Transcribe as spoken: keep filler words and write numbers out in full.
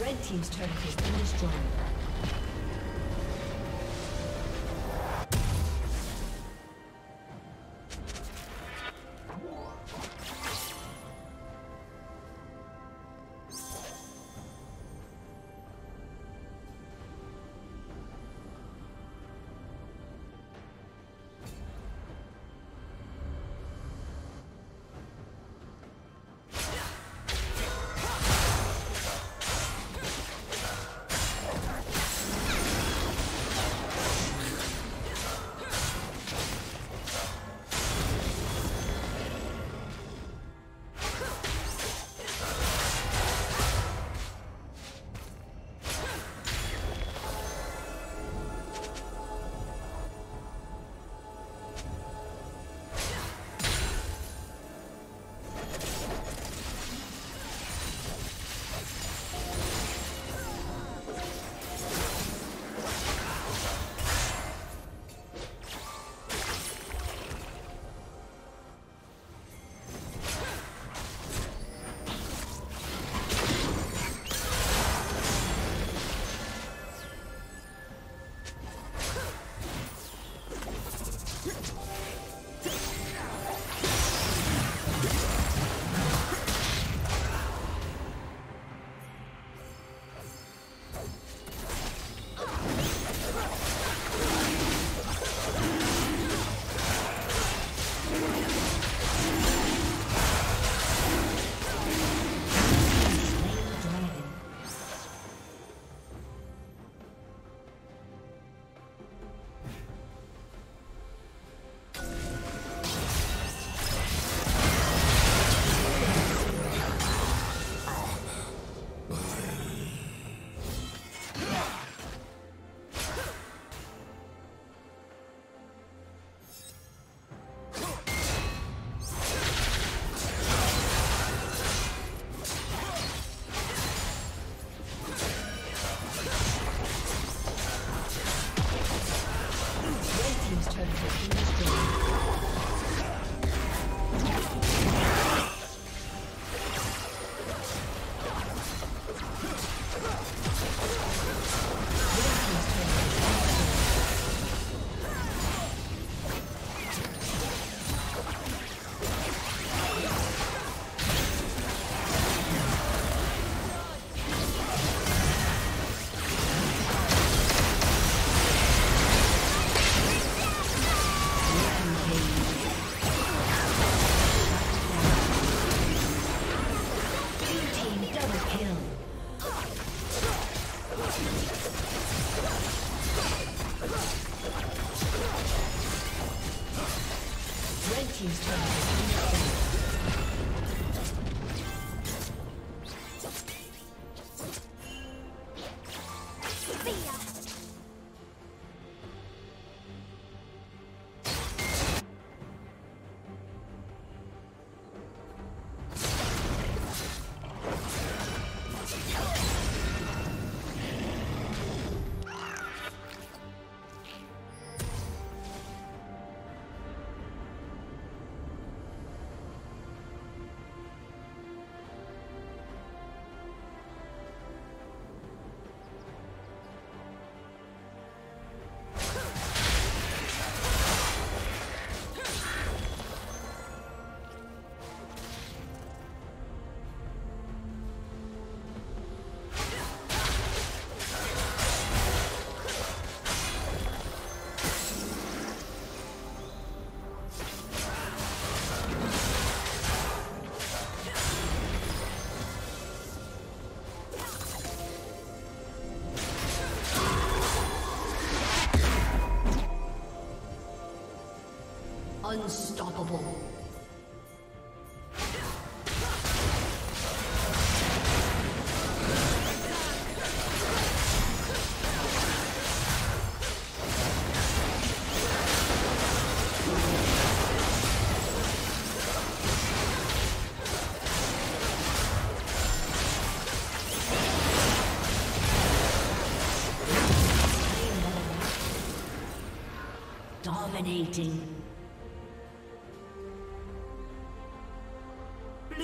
Red team's turret has been destroyed. team's turret has been destroyed. Unstoppable. Dominating.